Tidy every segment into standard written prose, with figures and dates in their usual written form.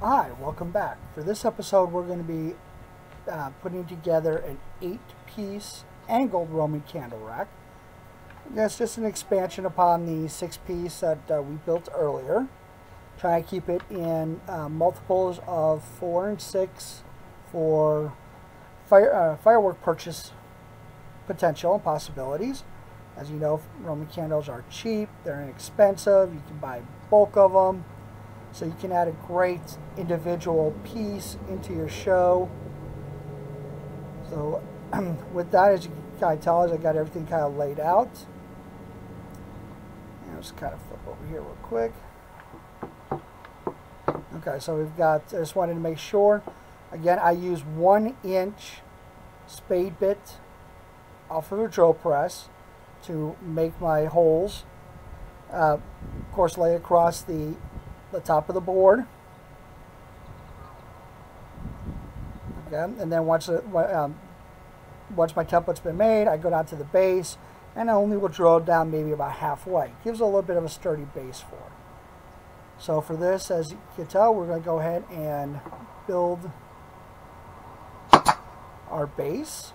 Hi, welcome back. For this episode we're going to be putting together an 8-piece angled Roman candle rack. That's just an expansion upon the 6-piece that we built earlier. Try to keep it in multiples of 4 and 6 for firework purchase potential and possibilities. As you know, Roman candles are cheap, they're inexpensive, you can buy bulk of them. So you can add a great individual piece into your show. So with that, as you can kind of tell, I got everything kind of laid out. And I'll just kind of flip over here real quick. Okay, so we've got, I just wanted to make sure. Again, I use 1-inch spade bit off of a drill press to make my holes. Of course, lay across the top of the board, okay, and then once my template's been made, I go down to the base, and I only will drill down maybe about halfway. Gives a little bit of a sturdy base for it. So for this, as you can tell, we're going to go ahead and build our base.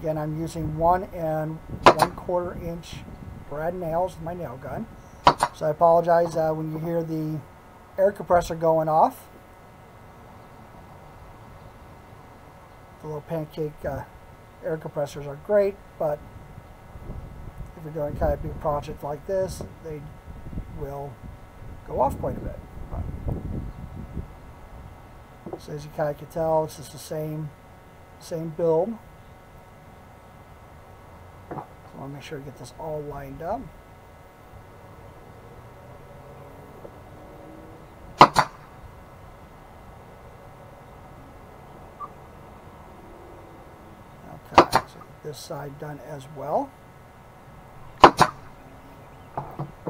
Again, I'm using 1 1/4-inch brad nails with my nail gun. So I apologize when you hear the air compressor going off. The little pancake air compressors are great, but if you're doing kind of big project like this, they will go off quite a bit. But, so as you kind of can tell, it's just the same build. I'll make sure to get this all lined up. Okay, so get this side done as well.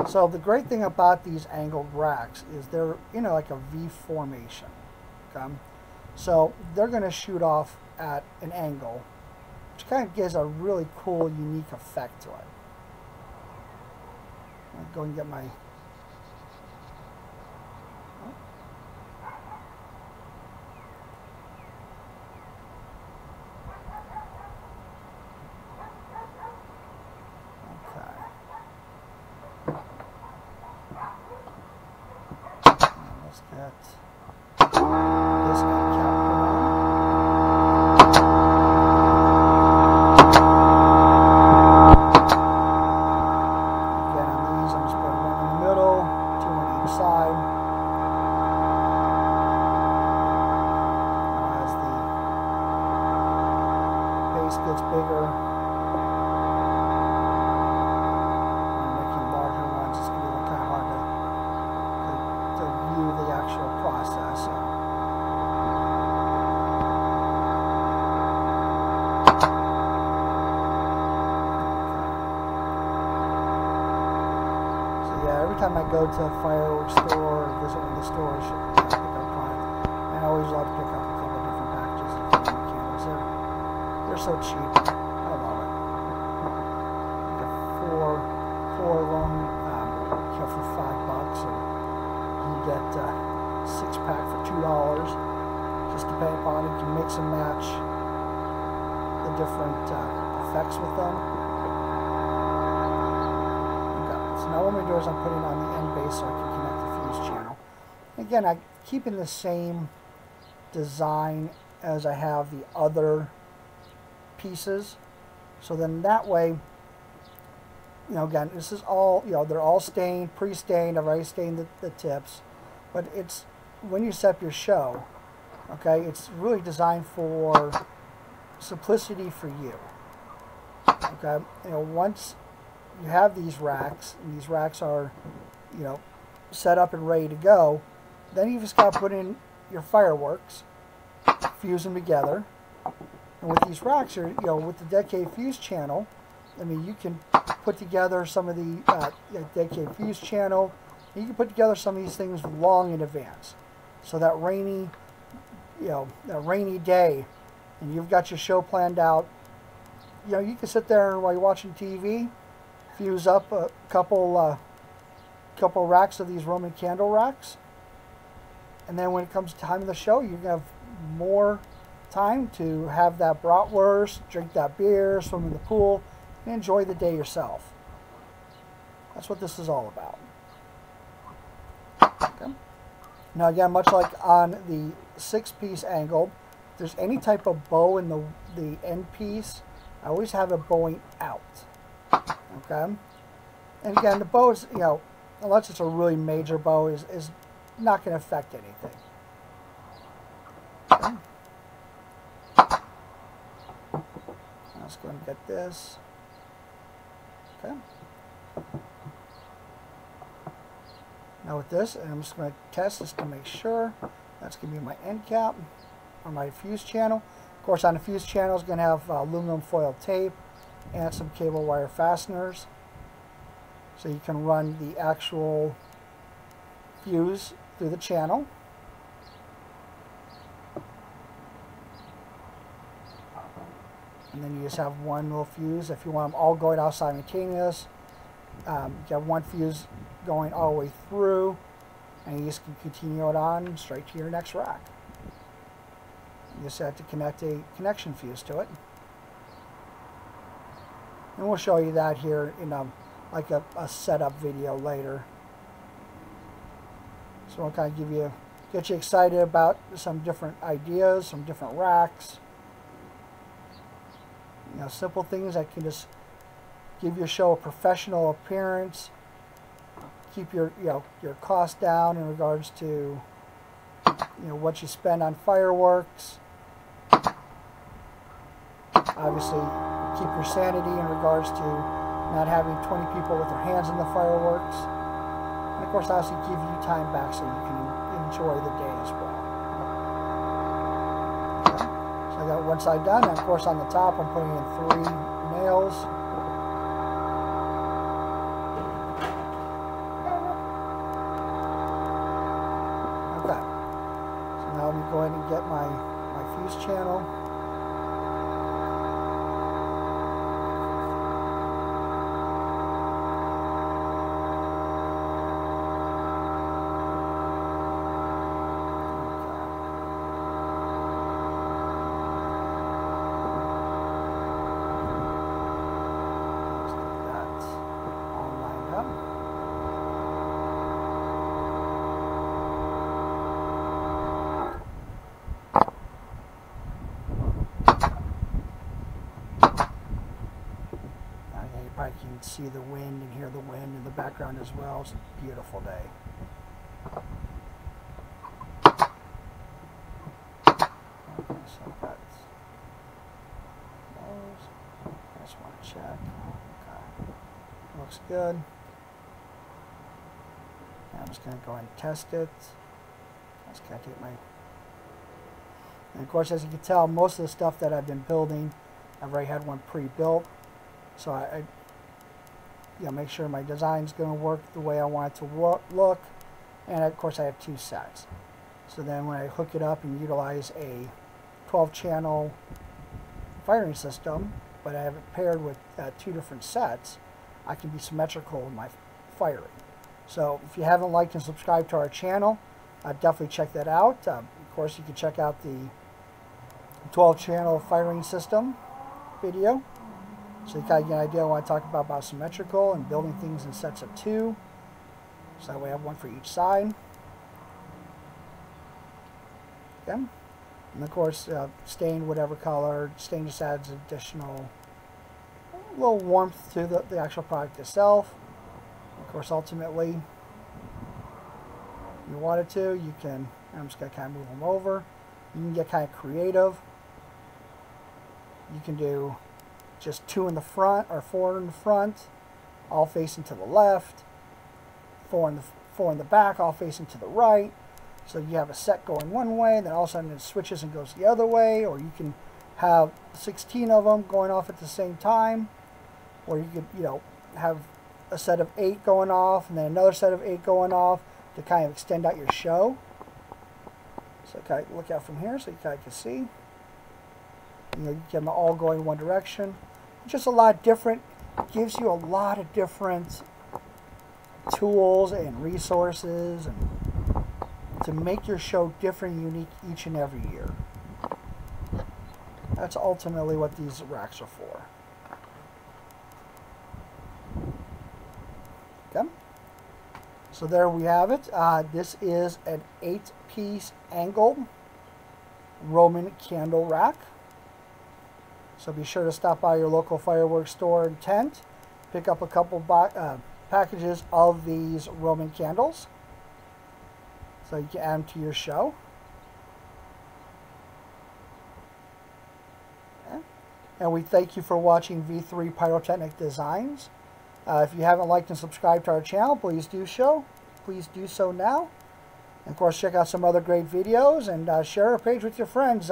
So the great thing about these angled racks is they're, you know, like a V formation. Okay? So they're going to shoot off at an angle, which kind of gives a really cool, unique effect to it. I'm going to go and get my... Okay. Let's get this guy. Gets bigger. When making larger ones, it's going to be kind of hard to view the actual process. So. So yeah, every time I go to a fireworks store or visit one of the stores, I pick up product. I always love to pick up a couple different packages of candles there. They're so cheap. I love it. You get four of them for $5, or you get 6-pack for $2. Just depending upon it, you can mix and match the different effects with them. Okay. So now what I'm going to do is I'm putting on the end base so I can connect the fuse channel. Again, I'm keeping the same design as I have the other pieces, so then that way, you know, again, this is all, you know, they're all stained, pre-stained. I've already stained the tips, but it's when you set up your show, okay, it's really designed for simplicity for you. Okay, you know, once you have these racks, and these racks are, you know, set up and ready to go, then you just got to put in your fireworks, fuse them together. And with these racks, you know, with the dedicated fuse channel, I mean, you can put together some of the dedicated fuse channel. You can put together some of these things long in advance, so that rainy, you know, that rainy day, and you've got your show planned out. You know, you can sit there while you're watching TV, fuse up a couple couple racks of these Roman candle racks. And then when it comes time of the show, you have more time to have that bratwurst, drink that beer, swim in the pool, and enjoy the day yourself. That's what this is all about. Okay. Now again, much like on the six-piece angle, if there's any type of bow in the end piece, I always have it bowing out. Okay? And again, the bow is, you know, unless it's a really major bow, is not going to affect anything. Okay. Let's go and get this. Okay. Now with this, and I'm just going to test this to make sure. That's going to be my end cap or my fuse channel. Of course, on the fuse channel, it's going to have aluminum foil tape and some cable wire fasteners. So you can run the actual fuse through the channel. And then you just have one little fuse. If you want them all going out simultaneous, you have one fuse going all the way through, and you just can continue it on straight to your next rack. You just have to connect a connection fuse to it. And we'll show you that here in a setup video later. So I'll kind of get you excited about some different ideas, some different racks. You know, simple things that can just give your show a professional appearance, keep your your cost down in regards to what you spend on fireworks. Obviously, keep your sanity in regards to not having 20 people with their hands in the fireworks, and of course, obviously, give you time back so you can enjoy the day as well. So I got one side done, and of course, on the top, I'm putting in 3 nails. Go ahead and get my fuse channel. See the wind and hear the wind in the background as well. It's a beautiful day. Okay, so that's those. I just want to check. Okay. Looks good. Now I'm just going to go ahead and test it. I'm just going to take my... And of course, as you can tell, most of the stuff that I've been building, I've already had one pre-built. So I make sure my design's going to work the way I want it to look, and of course I have 2 sets. So then when I hook it up and utilize a 12-channel firing system, but I have it paired with 2 different sets, I can be symmetrical in my firing. So if you haven't liked and subscribed to our channel, definitely check that out. Of course, you can check out the 12-channel firing system video. So you kind of get an idea what I talk about symmetrical and building things in sets of 2. So that way I have one for each side. Okay. And of course, stain whatever color. Stain just adds additional little warmth to the actual product itself. Of course, ultimately, if you wanted to, you can, I'm just going to kind of move them over. You can get kind of creative. You can do just 2 in the front, or 4 in the front, all facing to the left, 4 in the back, all facing to the right. So you have a set going one way, and then all of a sudden it switches and goes the other way, or you can have 16 of them going off at the same time, or you could, have a set of 8 going off, and then another set of 8 going off to kind of extend out your show. So kind of look out from here so you kind of can see. You get them all going one direction. Just a lot different, gives you a lot of different tools and resources and to make your show different and unique each and every year. That's ultimately what these racks are for. Okay. So there we have it. This is an 8-piece angle Roman candle rack. So be sure to stop by your local fireworks store and tent, pick up a couple packages of these Roman candles so you can add them to your show. Okay. And we thank you for watching V3 Pyrotechnic Designs. If you haven't liked and subscribed to our channel, please do so. Please do so now. And of course, check out some other great videos and share our page with your friends,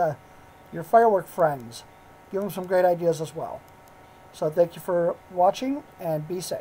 your firework friends. Give them some great ideas as well. So thank you for watching and be safe.